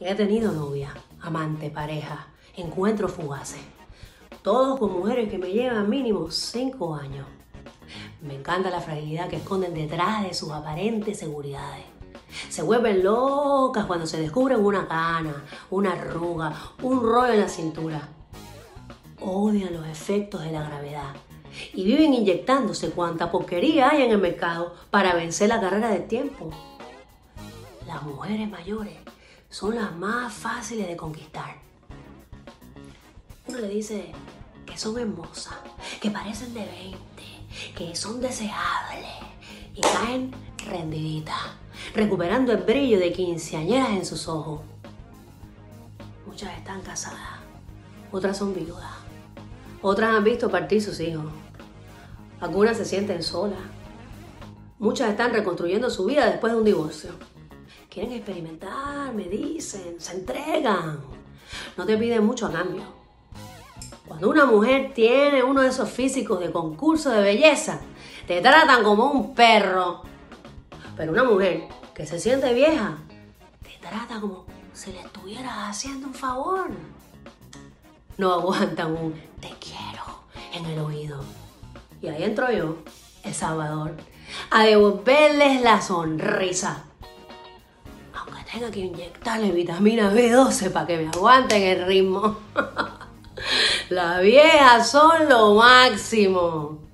He tenido novia, amante, pareja, encuentros fugaces. Todos con mujeres que me llevan mínimo 5 años. Me encanta la fragilidad que esconden detrás de sus aparentes seguridades. Se vuelven locas cuando se descubren una cana, una arruga, un rollo en la cintura. Odian los efectos de la gravedad y viven inyectándose cuanta porquería hay en el mercado para vencer la carrera del tiempo. Las mujeres mayores son las más fáciles de conquistar. Uno le dice que son hermosas, que parecen de 20, que son deseables y caen rendiditas, recuperando el brillo de quinceañeras en sus ojos. Muchas están casadas, otras son viudas, otras han visto partir sus hijos, algunas se sienten solas, muchas están reconstruyendo su vida después de un divorcio. Quieren experimentar, me dicen, se entregan, no te piden mucho a cambio. Cuando una mujer tiene uno de esos físicos de concurso de belleza, te tratan como un perro. Pero una mujer que se siente vieja, te trata como si le estuvieras haciendo un favor. No aguantan un te quiero en el oído. Y ahí entro yo, el Salvador, a devolverles la sonrisa. Aunque tenga que inyectarle vitamina B12 para que me aguanten el ritmo. Las viejas son lo máximo.